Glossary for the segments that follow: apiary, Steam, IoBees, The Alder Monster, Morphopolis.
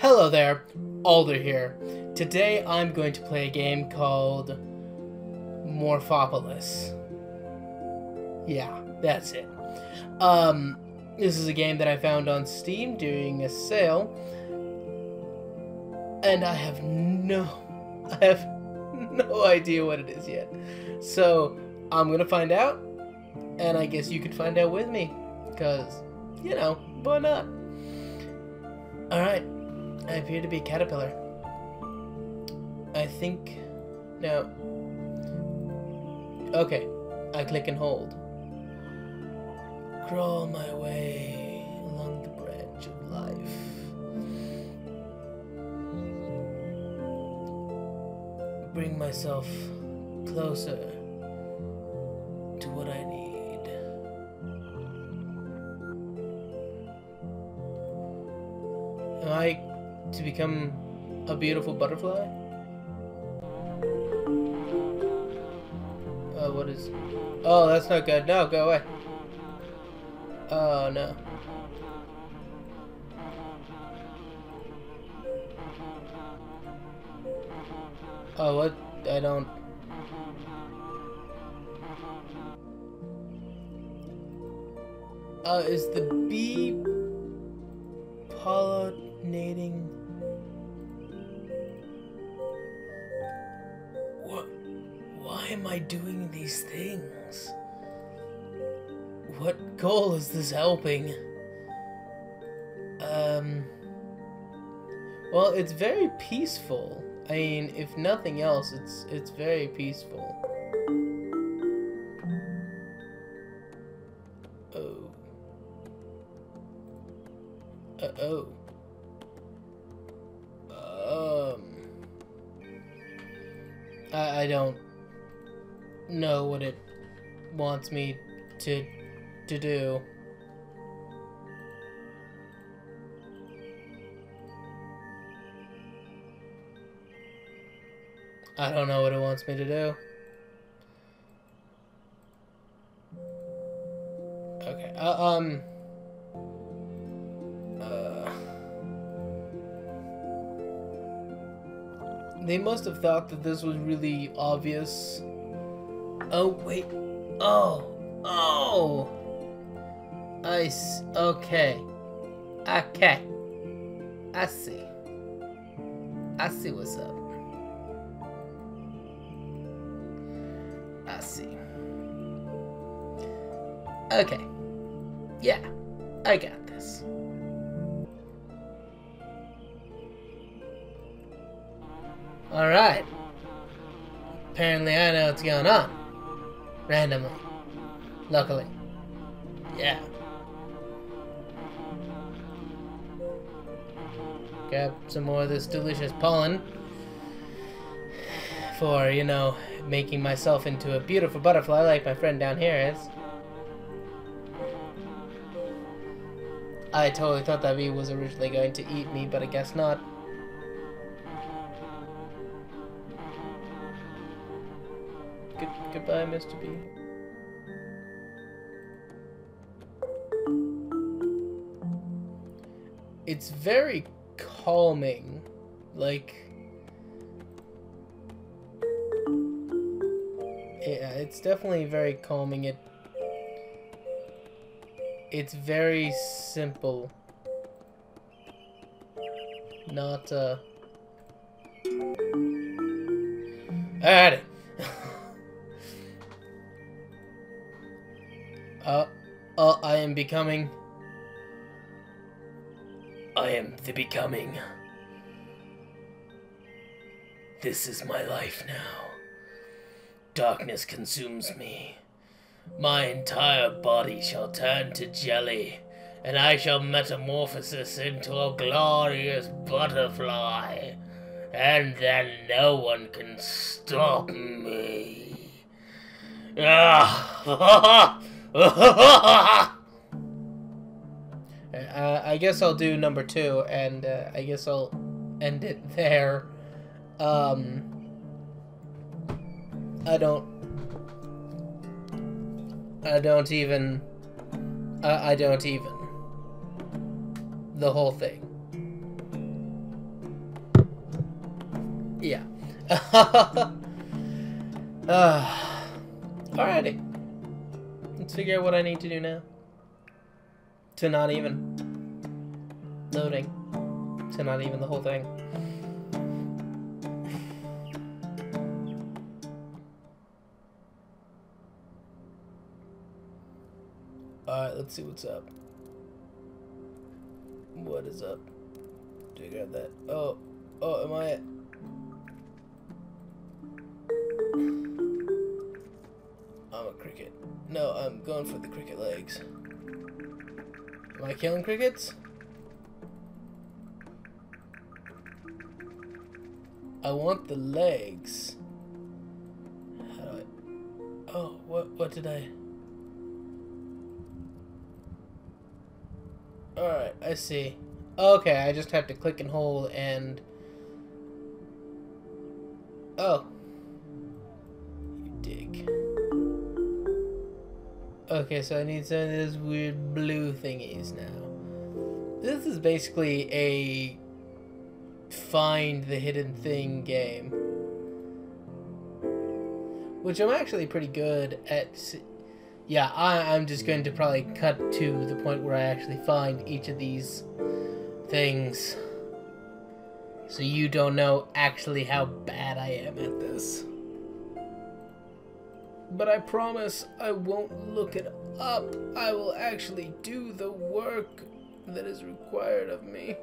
Hello there, Alder here. Today I'm going to play a game called Morphopolis. Yeah, that's it. This is a game that I found on Steam during a sale, and I have no idea what it is yet. So I'm gonna find out, and I guess you could find out with me, because, you know, why not? Alright. I appear to be a caterpillar. I think... no. Okay. I click and hold. Crawl my way along the branch of life. Bring myself closer to what I need. Am I... to become a beautiful butterfly? Oh, what is... oh, that's not good. No, go away. Oh, no. Oh, what? I don't... oh, is the bee... pollinating... why am I doing these things? What goal is this helping? Well, it's very peaceful. I mean, if nothing else, it's very peaceful. Oh. Uh-oh. I don't know what it wants me to do. I don't know what it wants me to do. Okay. They must have thought that this was really obvious. Oh, wait. Oh. Oh. Ice. Okay. Okay. I see. I see what's up. I see. Okay. Yeah. I got this. Alright. Apparently I know what's going on. Randomly. Luckily. Yeah. Grab some more of this delicious pollen. For, you know, making myself into a beautiful butterfly like my friend down here is. I totally thought that bee was originally going to eat me, but I guess not. Goodbye, Mr. B. It's very calming. Like... yeah, it's definitely very calming. It's very simple. Not, alright. I am becoming. I am the becoming. This is my life now. Darkness consumes me. My entire body shall turn to jelly, and I shall metamorphosis into a glorious butterfly, and then no one can stop me. Ah! I guess I'll do number 2, and I guess I'll end it there. I don't even the whole thing. Yeah. Alrighty. Let's figure out what I need to do now. To not even loading. To not even the whole thing. Alright, let's see what's up. What is up? Do I grab that? Oh, am I at? I'm a cricket. No, I'm going for the cricket legs. Am I killing crickets? I want the legs. How do I... Oh, what did I... Alright, I see. Okay, I just have to click and hold and... Oh. You dig. Okay, so I need some of those weird blue thingies now. This is basically a... find the hidden thing game. Which I'm actually pretty good at... Yeah, I'm just going to probably cut to the point where I actually find each of these things. So you don't know actually how bad I am at this. But I promise I won't look it up. I will actually do the work that is required of me.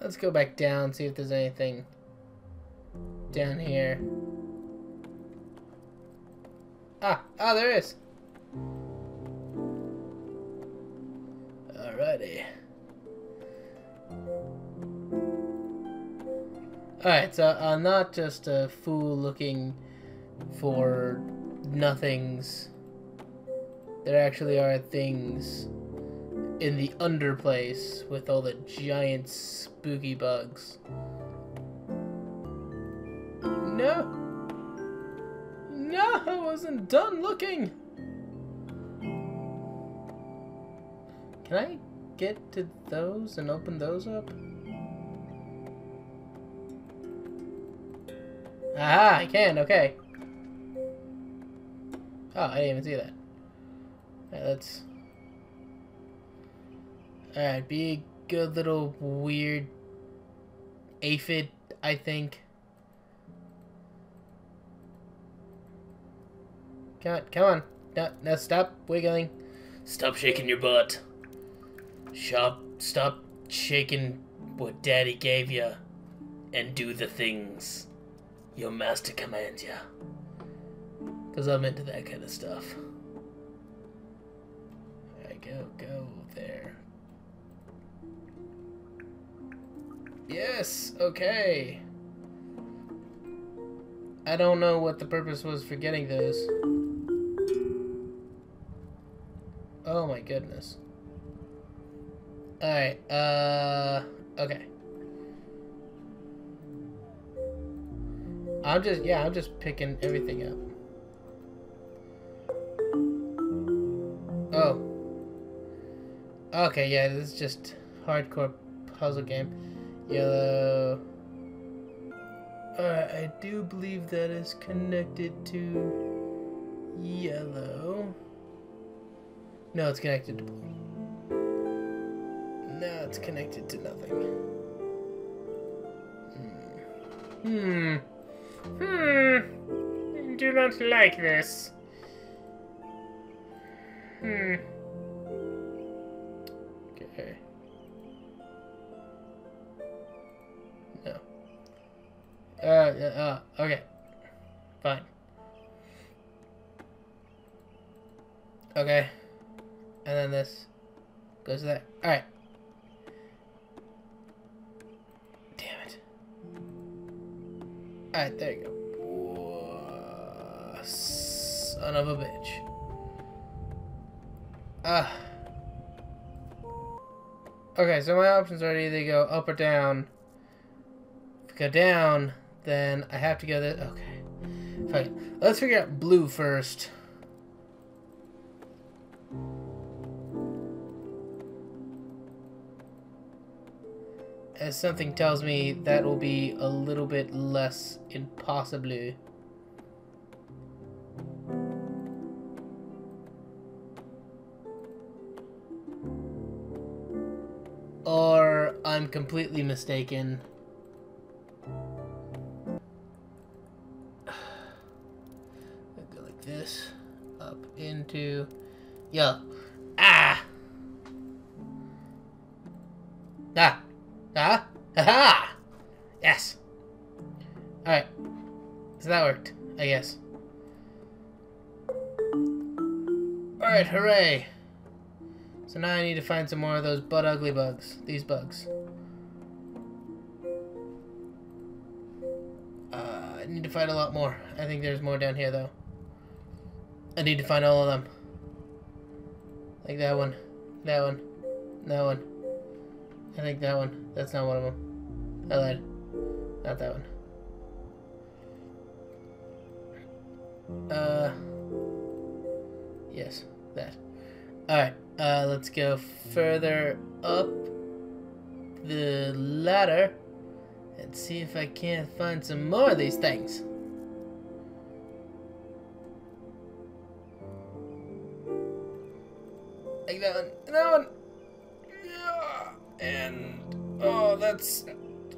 Let's go back down, see if there's anything down here. Ah, there is. Alrighty. Alright, so I'm not just a fool looking for nothings. There actually are things in the underplace with all the giant spooky bugs. No! No, I wasn't done looking! Can I get to those and open those up? Ah, I can, okay. Oh, I didn't even see that. Alright, let's... Alright, be a good little weird aphid, I think. Come on. No, stop wiggling. Stop shaking your butt. Stop shaking what Daddy gave you, and do the things your master commands you. Because I'm into that kind of stuff. Alright, go there. Yes, okay. I don't know what the purpose was for getting those. Oh my goodness. Alright, okay. I'm just picking everything up. Oh. Okay, yeah, this is just hardcore puzzle game. Yellow. Alright, I do believe that is connected to yellow. No, it's connected to blue. No, it's connected to nothing. I do not like this. Okay. No. Okay. Fine. Okay. And then this goes there. Alright. Damn it. Alright, there you go. Whoa, son of a bitch. Ah. Okay, so my options are either go up or down. If I go down, then I have to go this. Okay. Okay. Let's figure out blue first. As something tells me that will be a little bit less impossible. Or I'm completely mistaken. I'll go like this, up into, yeah. Aha! Yes! Alright. So that worked, I guess. Alright, hooray! So now I need to find some more of those butt-ugly bugs. These bugs. I need to find a lot more. I think there's more down here, though. I need to find all of them. Like that one. That one. That one. I think that one. That's not one of them. I lied. Not that one. Yes, that. Alright, let's go further up the ladder and see if I can't find some more of these things. Like that one. That one! And, oh, that's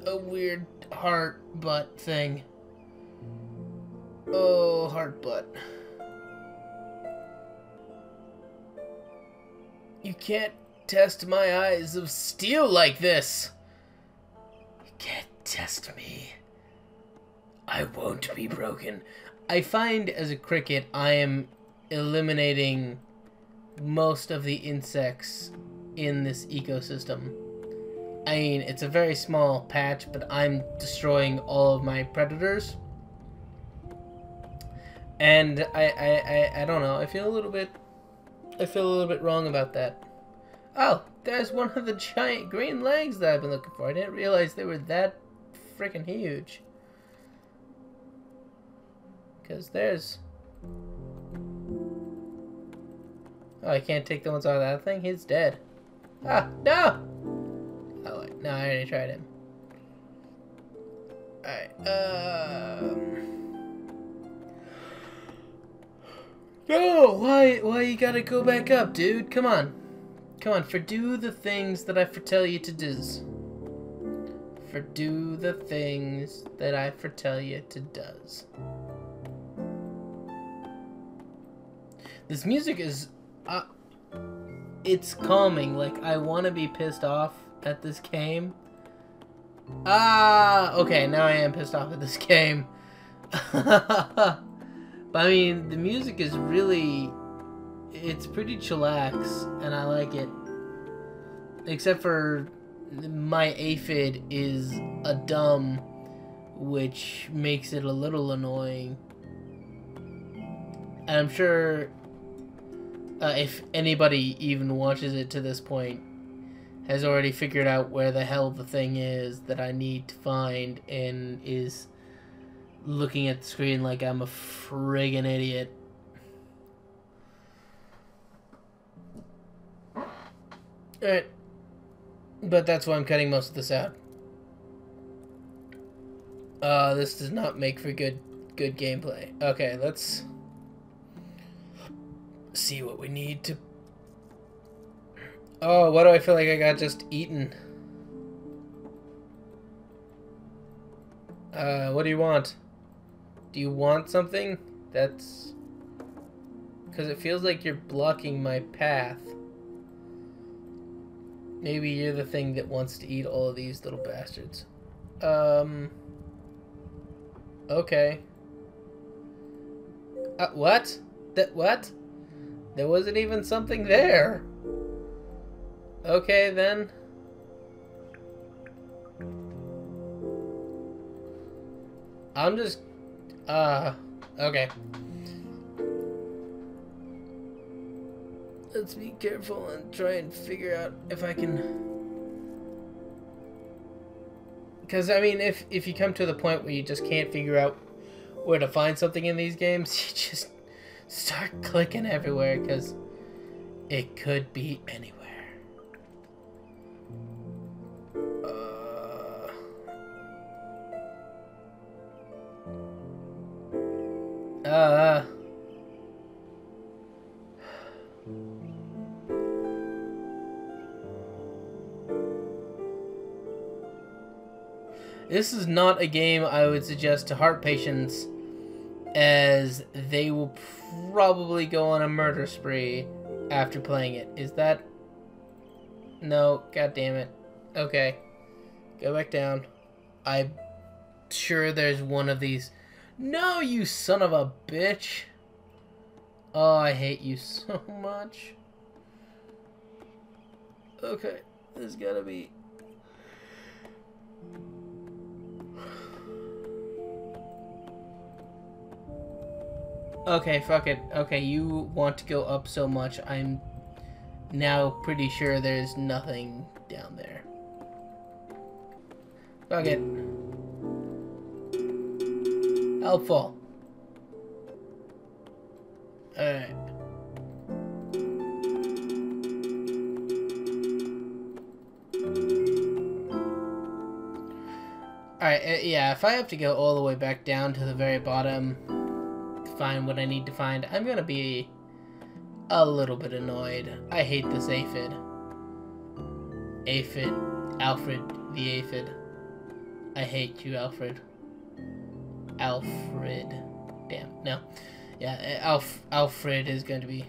a weird heart butt thing. Oh, heart butt. You can't test my eyes of steel like this. You can't test me. I won't be broken. I find as a cricket, I am eliminating most of the insects in this ecosystem. I mean, it's a very small patch, but I'm destroying all of my predators. And I don't know, I feel a little bit wrong about that. Oh, there's one of the giant green legs that I've been looking for. I didn't realize they were that freaking huge. Because there's... Oh, I can't take the ones out of that thing? He's dead. Ah, no! Oh, wait. No, I already tried him. Alright, No! Why you gotta go back up, dude? Come on. Come on, fordo the things that I foretell you to does. Fordo the things that I foretell you to does. This music is... it's calming. Like, I want to be pissed off at this game. Ah, okay, now I am pissed off at this game. But I mean, the music is really, it's pretty chillax, and I like it. Except for my aphid is a dumb, which makes it a little annoying. And I'm sure if anybody even watches it to this point, has already figured out where the hell the thing is that I need to find and is looking at the screen like I'm a friggin' idiot. Alright. But that's why I'm cutting most of this out. This does not make for good gameplay. Okay, let's... see what we need to... Oh, why do I feel like I got just eaten? What do you want? Do you want something? That's... because it feels like you're blocking my path. Maybe you're the thing that wants to eat all of these little bastards. Okay. What? That what? There wasn't even something there. Okay, then. I'm just... okay. Let's be careful and try and figure out if I can... Because, I mean, if you come to the point where you just can't figure out where to find something in these games, you just start clicking everywhere, because it could be anywhere. This is not a game I would suggest to heart patients, as they will probably go on a murder spree after playing it. Is that... No, god damn it. Okay. Go back down. I'm sure there's one of these... No, you son of a bitch! Oh, I hate you so much. Okay, there's gotta be... Okay, fuck it. Okay, you want to go up so much, I'm now pretty sure there's nothing down there. Fuck it. Helpful. Alright. Alright, yeah, if I have to go all the way back down to the very bottom... find what I need to find, I'm gonna be a little bit annoyed. I hate this aphid. Aphid. Alfred the aphid. I hate you, Alfred. Alfred. Damn, no. Yeah, Alfred is going to be...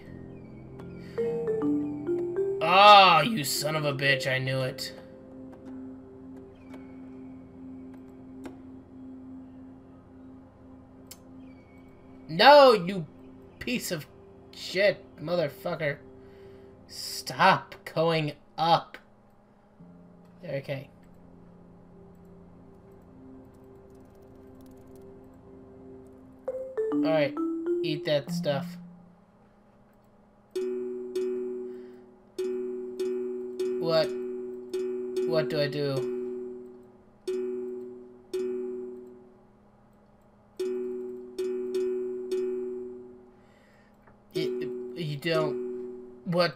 Oh, you son of a bitch, I knew it. No, you piece of shit, motherfucker. Stop going up. Okay. Alright, eat that stuff. What? What do I do? What?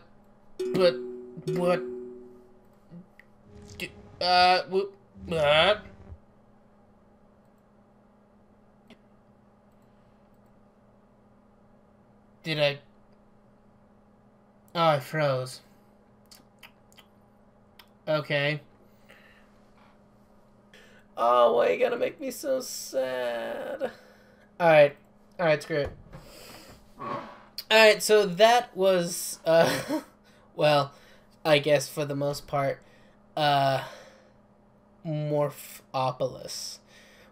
Did I? Oh, I froze. Okay. Oh, why are you gonna make me so sad? All right, screw it. Alright, so that was, well, I guess for the most part, Morphopolis,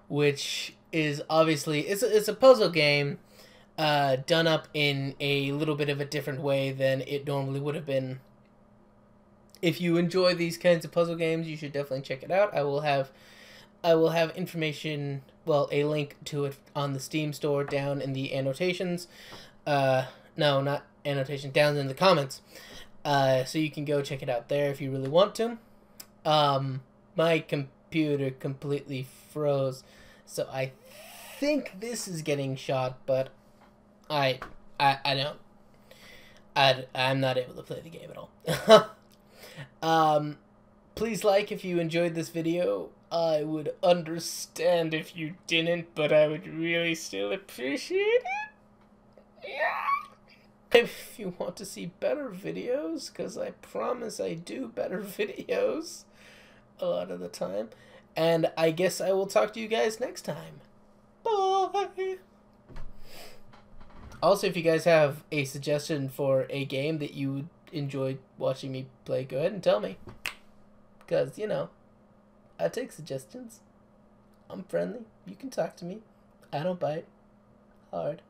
which is obviously, it's a puzzle game, done up in a little bit of a different way than it normally would have been. If you enjoy these kinds of puzzle games, you should definitely check it out. I will have information, well, a link to it on the Steam store down in the annotations. No, not annotation, down in the comments. So you can go check it out there if you really want to. My computer completely froze, so I think this is getting shot, but I'm not able to play the game at all. Please like if you enjoyed this video. I would understand if you didn't, but I would really still appreciate it. Yeah. If you want to see better videos, because I promise I do better videos a lot of the time. And I guess I will talk to you guys next time. Bye! Also, if you guys have a suggestion for a game that you would enjoy watching me play, go ahead and tell me. Because, you know, I take suggestions. I'm friendly. You can talk to me. I don't bite hard.